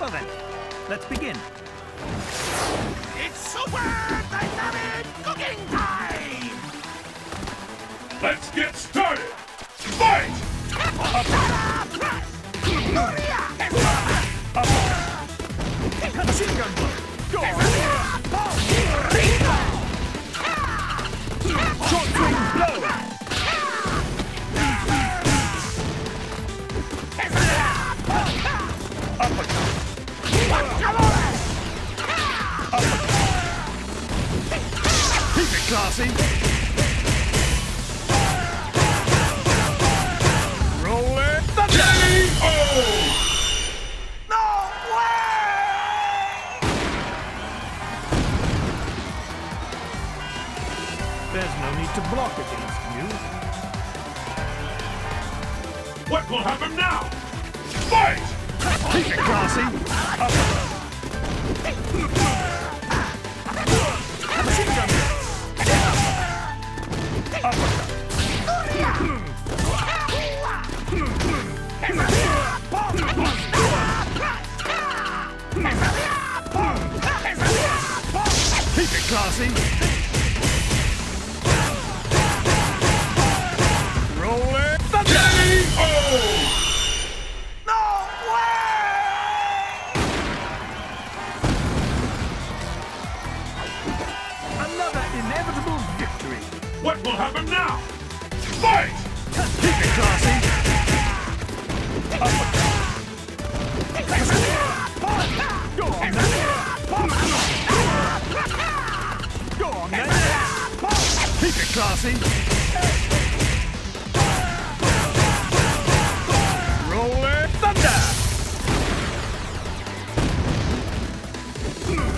Well then, let's begin. It's super dynamic cooking time! Let's get started! Fight! Machine gun blow! Go! Shotgun blow! Uppercut! Keep it classy! Roll it! The K.O. There's no need to block against you. What will happen now? Fight! Keep it classy! Machine gun! Keep it classy! What will happen now? Fight! Keep it classy! Go on then! Go on then! Keep it classy! Roll it! Thunder! Blow!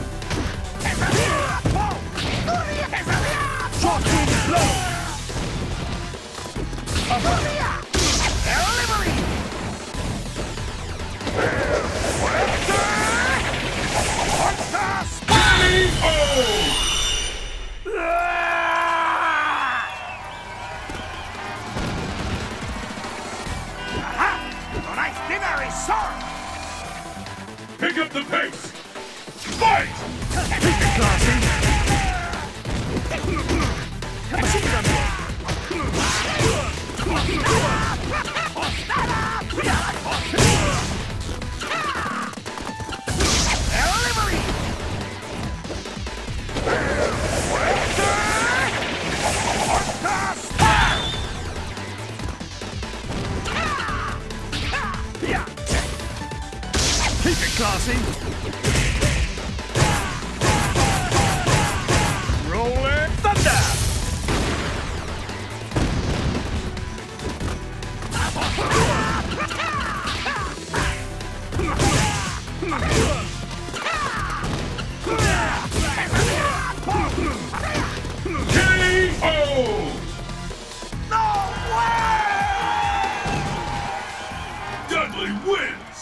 Delivery! Aha! Tonight's dinner is served! Pick up the pace! Fight! Keep it classy! Machine gun blow! Delivery! Keep it classy! Rolling thunder! Wins!